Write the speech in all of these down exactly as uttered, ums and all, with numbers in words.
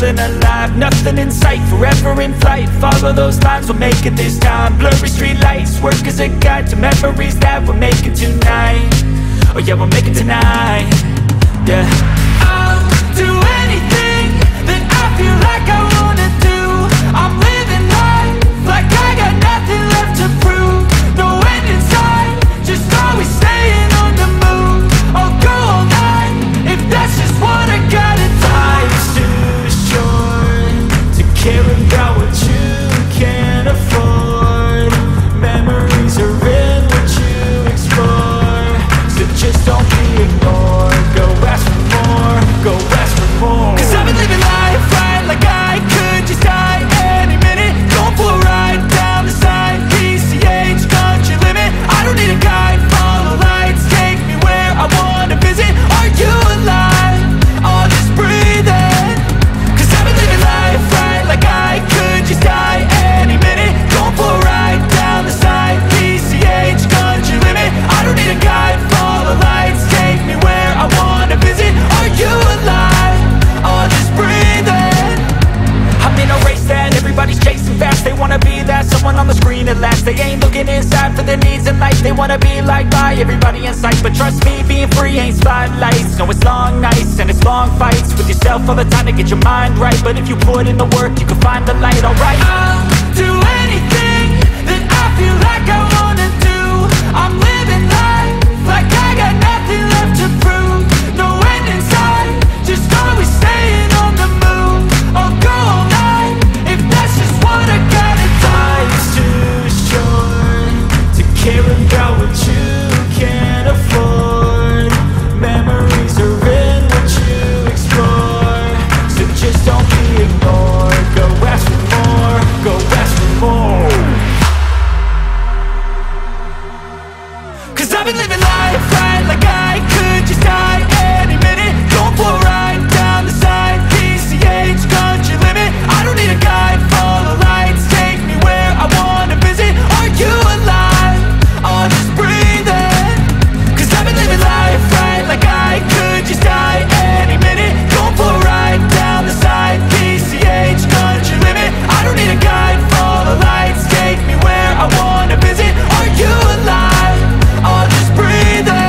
feeling alive, nothing in sight, forever in flight. Follow those lines, we'll make it this time. Blurry street lights, work as a guide to memories that we're making tonight. Oh yeah, we'll make it tonight. Yeah, I'll do anything that I feel like I wanna do. I'm living life like I got nothing left to prove. No end in sight, just always staying on the move. I'll go all night if that's just what I gotta do. Life's too short to care about what you can't afford. Memories are in what you explore, so just don't be ignored. Go ask for more, go ask for more. 'Cause I've been living life right like I could just die any minute. Going for a ride down the side, P C H country limit. I don't need a guide, follow lights, take me where I wanna visit. Are you alive? I'll just breathe in. 'Cause I've been living life right like I could just die any minute. Going for a ride down the side, P C H country limit. I don't need a guide, follow lights, take me where I wanna visit. Are you alive? I'll just breathe in. I'm in a race that everybody's chasing fast. They wanna be that someone on the screen at last. They ain't looking inside for their needs in life. They wanna be liked by everybody in sight. But trust me, being free ain't spotlights. No, it's long nights and it's long fights with yourself all the time to get your mind right. But if you put in the work, you can find the light, alright? I'll do anything that I feel like I wanna do. I'm living life like I got nothing left to prove. No end in sight, just always staying on the move. I'll go all night if that's just what I gotta do. Life's too short to care about what you can't afford. Memories are in what you explore, so just don't be ignored. Go ask for more, go ask for more. 'Cause I've been living life right like I could just die any minute. Going for a ride down the side, P C H country limit. I don't need a guide, follow lights, take me where I wanna visit. Are you alive? I'll just breathe in. 'Cause I've been living life right like I could just die any minute. Going for a ride down the side, P C H country limit. I don't need a guide, follow lights, take me where I wanna visit. Are you alive? I'll just breathe in.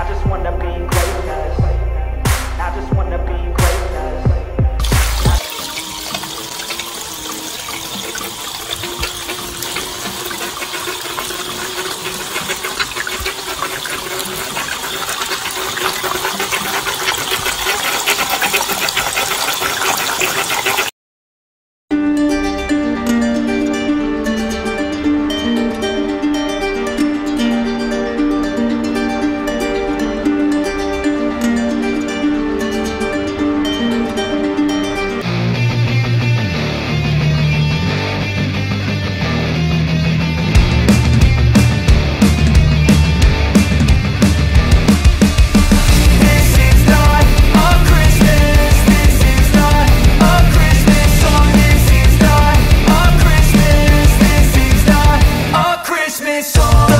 I just wanna be greatness. I just wanna be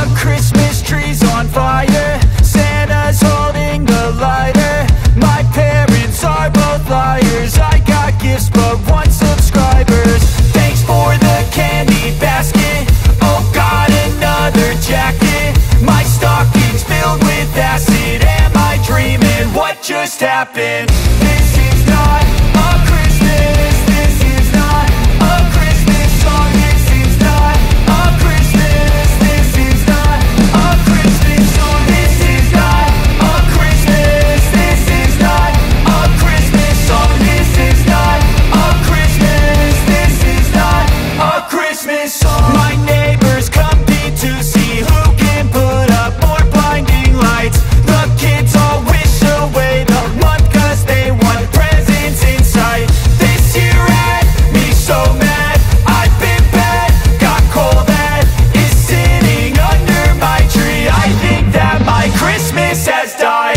The Christmas tree's on fire, Santa's holding the lighter. My parents are both liars, I got gifts but one subscriber's. Thanks for the candy basket, oh God, another jacket. My stocking's filled with acid, am I dreaming? What just happened? This is not a Christmas, this is not a Christmas song. My neighbors come be to see who can put up more blinding lights. The kids all wish away the month cause they want presents in sight. This year had me so mad, I've been bad, got cold that is sitting under my tree. I think that my Christmas has died.